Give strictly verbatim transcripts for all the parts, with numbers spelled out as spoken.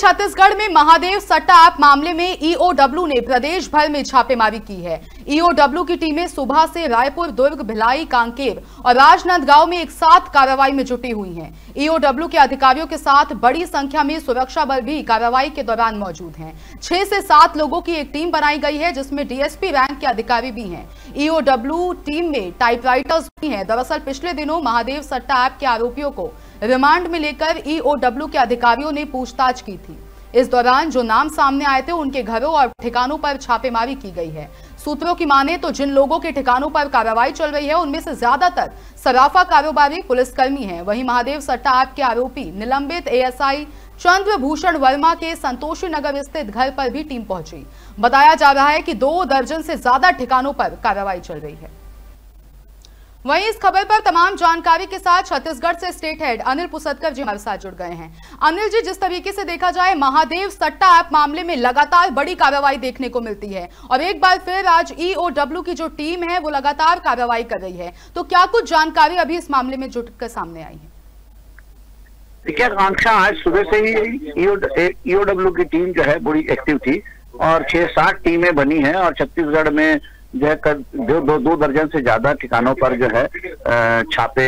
छत्तीसगढ़ में महादेव सट्टा ऐप मामले में ईओडब्ल्यू ने प्रदेश भर में छापेमारी की है। ईओडब्ल्यू की टीमें सुबह से रायपुर, दुर्ग, भिलाई, कांकेर और राजनांदगांव में एक साथ कार्रवाई में जुटी हुई हैं। ईओडब्ल्यू के अधिकारियों के साथ बड़ी संख्या में सुरक्षा बल भी कार्रवाई के दौरान मौजूद हैं। छह से सात लोगों की एक टीम बनाई गई है जिसमें डीएसपी रैंक के अधिकारी भी हैं। ईओडब्ल्यू टीम में टाइपराइटर्स भी हैं। दरअसल पिछले दिनों महादेव सट्टा ऐप के आरोपियों को रिमांड में लेकर ईओडब्ल्यू के अधिकारियों ने पूछताछ की थी। इस दौरान जो नाम सामने आए थे उनके घरों और ठिकानों पर छापेमारी की गई है। सूत्रों की माने तो जिन लोगों के ठिकानों पर कार्रवाई चल रही है उनमें से ज्यादातर सराफा कारोबारी पुलिसकर्मी हैं। वहीं महादेव सट्टा ऐप के आरोपी निलंबित एएसआई चंद्रभूषण वर्मा के संतोषी नगर स्थित घर पर भी टीम पहुंची। बताया जा रहा है कि दो दर्जन से ज्यादा ठिकानों पर कार्रवाई चल रही है। वहीं इस खबर पर तमाम जानकारी के साथ छत्तीसगढ़ से स्टेट हेड अनिल पुसदकर जी हमारे साथ जुड़ गए हैं। अनिल जी, जिस तरीके से देखा जाए महादेव सट्टा ऐप मामले में लगातार बड़ी कार्रवाई देखने को मिलती है और एक बार फिर आज ईओडब्ल्यू की जो टीम है वो लगातार कार्रवाई कर रही है, तो क्या कुछ जानकारी अभी इस मामले में जुट कर सामने आई है? देखिए आकांक्षा, आज सुबह से ही ईओडब्ल्यू की टीम जो है बड़ी एक्टिव थी और छह सात टीमें बनी है और छत्तीसगढ़ में जो है कर दो, दो, दो दर्जन से ज्यादा ठिकानों पर जो है छापे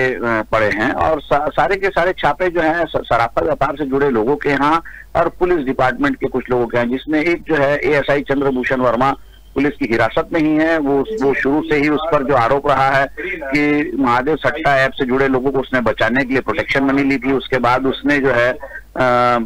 पड़े हैं और सा, सारे के सारे छापे जो है सराफा व्यापार से जुड़े लोगों के यहाँ और पुलिस डिपार्टमेंट के कुछ लोगों के यहाँ, जिसमें एक जो है एएसआई चंद्रभूषण वर्मा पुलिस की हिरासत में ही है। वो वो शुरू से ही उस पर जो आरोप रहा है कि महादेव सट्टा ऐप से जुड़े लोगों को उसने बचाने के लिए प्रोटेक्शन मनी ली थी। उसके बाद उसने जो है आ,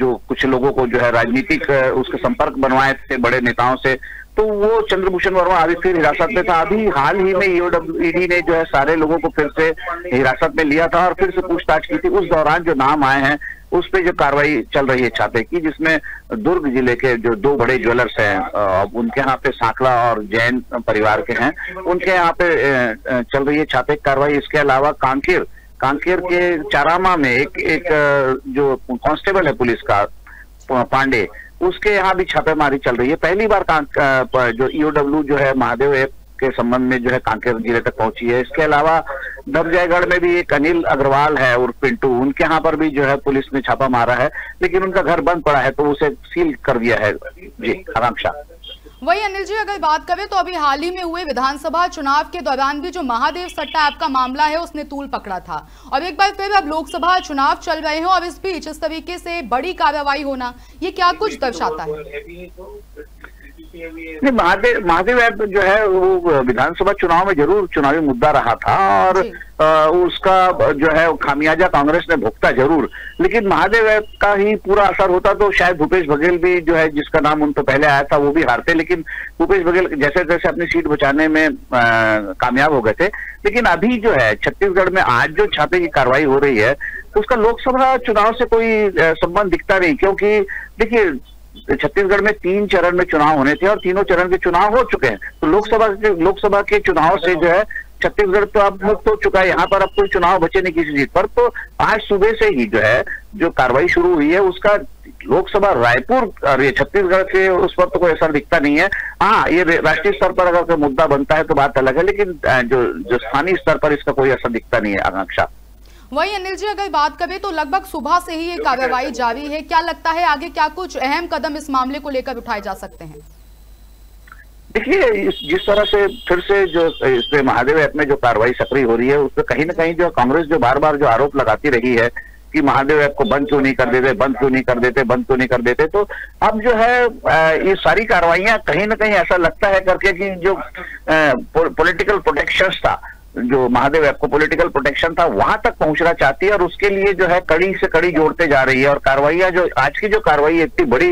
जो कुछ लोगों को जो है राजनीतिक उसके संपर्क बनवाए थे बड़े नेताओं से, तो वो चंद्रभूषण वर्मा अभी फिर हिरासत में था। अभी हाल ही में ईओडब्ल्यू ने जो है सारे लोगों को फिर से हिरासत में लिया था और फिर से पूछताछ की थी। उस दौरान जो नाम आए हैं उस पे जो कार्रवाई चल रही है छापे की, जिसमें दुर्ग जिले के जो दो बड़े ज्वेलर्स हैं उनके यहाँ पे सांकला और जैन परिवार के हैं, उनके यहाँ पे चल रही है छापे की कार्रवाई। इसके अलावा कांकेर कांकेर के चारामा में एक एक जो कांस्टेबल है पुलिस का पांडे, उसके यहाँ भी छापेमारी चल रही है। पहली बार कांक जो ईओडब्ल्यू जो है महादेव ऐप के संबंध में जो है कांकेर जिले तक पहुंची है। इसके अलावा दबजयगढ़ में भी एक अनिल अग्रवाल है और पिंटू, उनके यहाँ पर भी जो है पुलिस ने छापा मारा है, लेकिन उनका घर बंद पड़ा है तो उसे सील कर दिया है। जी आरामशा, वही अनिल जी अगर बात करें तो अभी हाल ही में हुए विधानसभा चुनाव के दौरान भी जो महादेव सट्टा ऐप का मामला है उसने तूल पकड़ा था और एक बार फिर अब लोकसभा चुनाव चल रहे हैं और इस बीच इस तरीके से बड़ी कार्रवाई होना, ये क्या कुछ दर्शाता है? नहीं, महादेव महादेव ऐप जो है वो विधानसभा चुनाव में जरूर चुनावी मुद्दा रहा था और आ, उसका जो है खामियाजा कांग्रेस ने भुगता जरूर, लेकिन महादेव ऐप का ही पूरा असर होता तो शायद भूपेश बघेल भी जो है, जिसका नाम उन पर पहले आया था, वो भी हारते। लेकिन भूपेश बघेल जैसे जैसे अपनी सीट बचाने में कामयाब हो गए थे। लेकिन अभी जो है छत्तीसगढ़ में आज जो छापे की कार्रवाई हो रही है उसका लोकसभा चुनाव से कोई संबंध दिखता नहीं, क्योंकि देखिए छत्तीसगढ़ में तीन चरण में चुनाव होने थे और तीनों चरण के चुनाव हो चुके हैं। तो लोकसभा लोकसभा के चुनाव से जो है छत्तीसगढ़ तो अब मुक्त हो चुका है, यहाँ पर अब कोई चुनाव बचे नहीं किसी सीट पर। तो आज सुबह से ही जो है जो कार्रवाई शुरू हुई है उसका लोकसभा रायपुर और ये छत्तीसगढ़ के उस पर तो कोई असर दिखता नहीं है। हाँ, ये राष्ट्रीय स्तर पर अगर कोई मुद्दा बनता है तो बात अलग है, लेकिन जो जो स्थानीय स्तर पर इसका कोई असर दिखता नहीं है। आकांक्षा, वही अनिल जी अगर बात करें तो लगभग सुबह से ही ये कार्रवाई जारी है, क्या लगता है आगे क्या कुछ अहम कदम इस मामले को लेकर उठाए जा सकते हैं? देखिए जिस तरह से फिर से जो इस पे महादेव ऐप में जो कार्रवाई सक्रिय हो रही है उस पर कहीं ना कहीं जो कांग्रेस जो बार बार जो आरोप लगाती रही है कि महादेव ऐप को बंद क्यों नहीं कर देते बंद क्यों नहीं कर देते बंद क्यों नहीं कर देते तो अब जो है ये सारी कार्रवाइयां कहीं ना कहीं ऐसा लगता है करके कि जो पॉलिटिकल प्रोटेक्शन था, जो महादेव ऐप को पॉलिटिकल प्रोटेक्शन था, वहां तक पहुंचना चाहती है और उसके लिए जो है कड़ी से कड़ी जोड़ते जा रही है। और कार्रवाइयां जो आज की जो कार्रवाई है इतनी बड़ी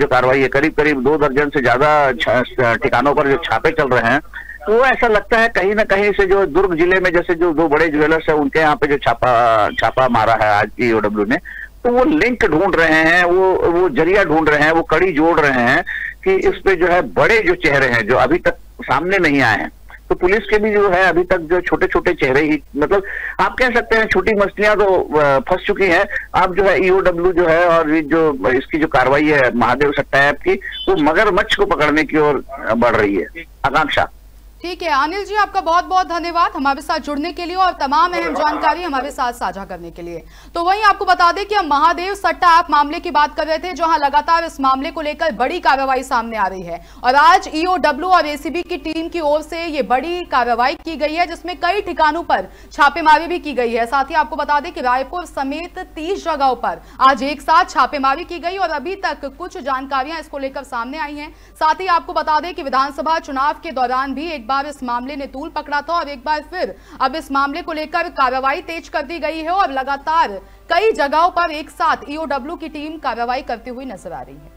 जो कार्रवाई है, करीब करीब दो दर्जन से ज्यादा ठिकानों पर जो छापे चल रहे हैं, वो ऐसा लगता है कहीं ना कहीं से जो दुर्ग जिले में जैसे जो दो बड़े ज्वेलर्स है उनके यहाँ पे जो छापा छापा मारा है आज ईओडब्ल्यू ने, तो वो लिंक ढूंढ रहे हैं, वो वो जरिया ढूंढ रहे हैं, वो कड़ी जोड़ रहे हैं कि इस पे जो है बड़े जो चेहरे हैं जो अभी तक सामने नहीं आए हैं। तो पुलिस के भी जो है अभी तक जो छोटे छोटे चेहरे ही, मतलब आप कह सकते हैं छोटी मछलियां तो फंस चुकी हैं। आप जो है ईओडब्ल्यू जो है और जो इसकी जो कार्रवाई है महादेव सट्टा ऐप की, वो मगरमच्छ को पकड़ने की ओर बढ़ रही है। आकांक्षा, ठीक है अनिल जी, आपका बहुत बहुत धन्यवाद हमारे साथ जुड़ने के लिए और तमाम अहम जानकारी हमारे साथ साझा करने के लिए। तो वहीं आपको बता दें कि हम महादेव सट्टा ऐप मामले की बात कर रहे थे, जहां लगातार इस मामले को लेकर बड़ी कार्रवाई सामने आ रही है और आज ईओडब्ल्यू और एसीबी की टीम की ओर से ये बड़ी कार्रवाई की गई है, जिसमें कई ठिकानों पर छापेमारी भी की गई है। साथ ही आपको बता दें कि रायपुर समेत तीस जगहों पर आज एक साथ छापेमारी की गई और अभी तक कुछ जानकारियां इसको लेकर सामने आई है। साथ ही आपको बता दें कि विधानसभा चुनाव के दौरान भी एक बार इस मामले ने तूल पकड़ा था और एक बार फिर अब इस मामले को लेकर कार्रवाई तेज कर दी गई है और लगातार कई जगहों पर एक साथ ईओडब्ल्यू की टीम कार्रवाई करती हुई नजर आ रही है।